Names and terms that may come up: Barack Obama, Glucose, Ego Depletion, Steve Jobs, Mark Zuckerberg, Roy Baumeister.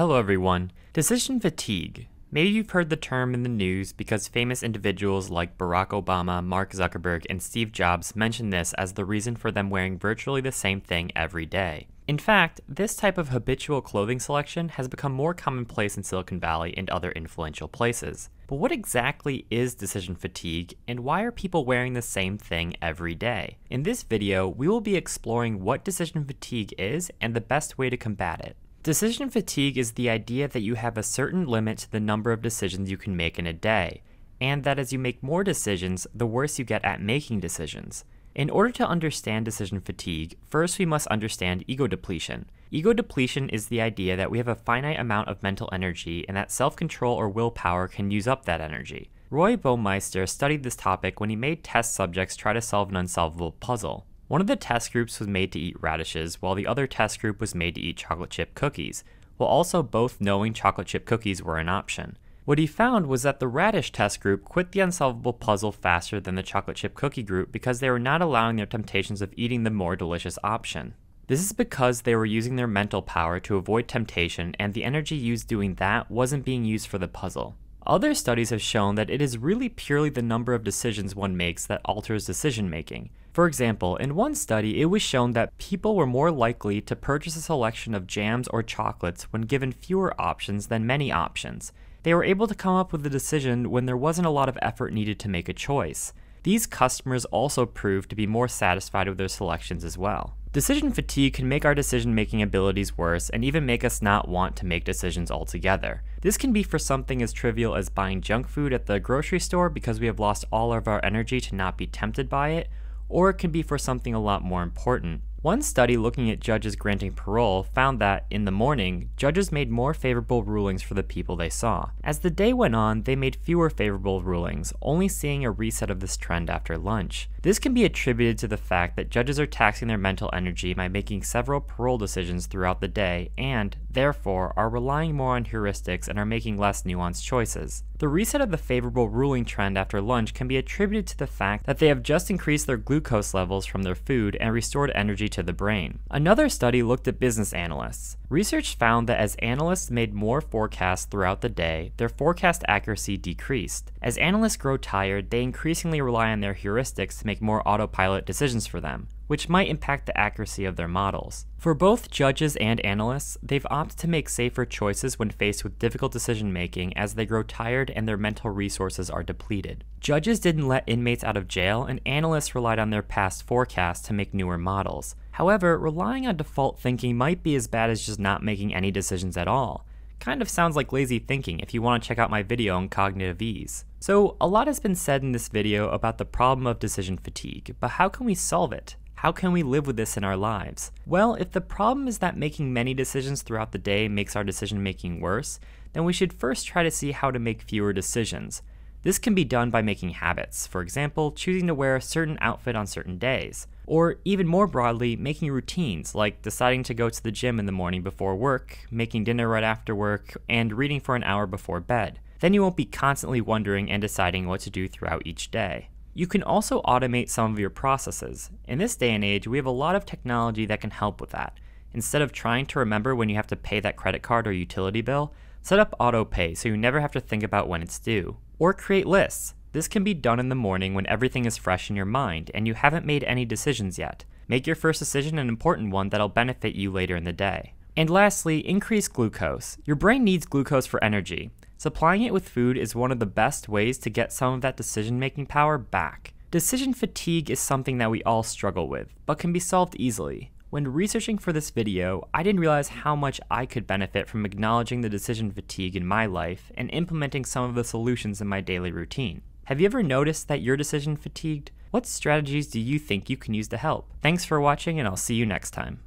Hello everyone. Decision fatigue. Maybe you've heard the term in the news because famous individuals like Barack Obama, Mark Zuckerberg, and Steve Jobs mention this as the reason for them wearing virtually the same thing every day. In fact, this type of habitual clothing selection has become more commonplace in Silicon Valley and other influential places. But what exactly is decision fatigue, and why are people wearing the same thing every day? In this video, we will be exploring what decision fatigue is and the best way to combat it. Decision fatigue is the idea that you have a certain limit to the number of decisions you can make in a day, and that as you make more decisions, the worse you get at making decisions. In order to understand decision fatigue, first we must understand ego depletion. Ego depletion is the idea that we have a finite amount of mental energy and that self-control or willpower can use up that energy. Roy Baumeister studied this topic when he made test subjects try to solve an unsolvable puzzle. One of the test groups was made to eat radishes, while the other test group was made to eat chocolate chip cookies, while also both knowing chocolate chip cookies were an option. What he found was that the radish test group quit the unsolvable puzzle faster than the chocolate chip cookie group because they were not allowing their temptations of eating the more delicious option. This is because they were using their mental power to avoid temptation, and the energy used doing that wasn't being used for the puzzle. Other studies have shown that it is really purely the number of decisions one makes that alters decision-making. For example, in one study, it was shown that people were more likely to purchase a selection of jams or chocolates when given fewer options than many options. They were able to come up with a decision when there wasn't a lot of effort needed to make a choice. These customers also proved to be more satisfied with their selections as well. Decision fatigue can make our decision-making abilities worse and even make us not want to make decisions altogether. This can be for something as trivial as buying junk food at the grocery store because we have lost all of our energy to not be tempted by it, or it can be for something a lot more important. One study looking at judges granting parole found that, in the morning, judges made more favorable rulings for the people they saw. As the day went on, they made fewer favorable rulings, only seeing a reset of this trend after lunch. This can be attributed to the fact that judges are taxing their mental energy by making several parole decisions throughout the day and, therefore, are relying more on heuristics and are making less nuanced choices. The reset of the favorable ruling trend after lunch can be attributed to the fact that they have just increased their glucose levels from their food and restored energy to the brain. Another study looked at business analysts. Research found that as analysts made more forecasts throughout the day, their forecast accuracy decreased. As analysts grow tired, they increasingly rely on their heuristics to make more autopilot decisions for them, which might impact the accuracy of their models. For both judges and analysts, they've opted to make safer choices when faced with difficult decision-making as they grow tired and their mental resources are depleted. Judges didn't let inmates out of jail, and analysts relied on their past forecasts to make newer models. However, relying on default thinking might be as bad as just not making any decisions at all. Kind of sounds like lazy thinking if you want to check out my video on cognitive ease. So, a lot has been said in this video about the problem of decision fatigue, but how can we solve it? How can we live with this in our lives? Well, if the problem is that making many decisions throughout the day makes our decision-making worse, then we should first try to see how to make fewer decisions. This can be done by making habits, for example, choosing to wear a certain outfit on certain days, or even more broadly, making routines, like deciding to go to the gym in the morning before work, making dinner right after work, and reading for an hour before bed. Then you won't be constantly wondering and deciding what to do throughout each day. You can also automate some of your processes. In this day and age, we have a lot of technology that can help with that. Instead of trying to remember when you have to pay that credit card or utility bill, set up autopay so you never have to think about when it's due. Or create lists. This can be done in the morning when everything is fresh in your mind and you haven't made any decisions yet. Make your first decision an important one that'll benefit you later in the day. And lastly, increase glucose. Your brain needs glucose for energy. Supplying it with food is one of the best ways to get some of that decision-making power back. Decision fatigue is something that we all struggle with, but can be solved easily. When researching for this video, I didn't realize how much I could benefit from acknowledging the decision fatigue in my life and implementing some of the solutions in my daily routine. Have you ever noticed that you're decision fatigued? What strategies do you think you can use to help? Thanks for watching, and I'll see you next time.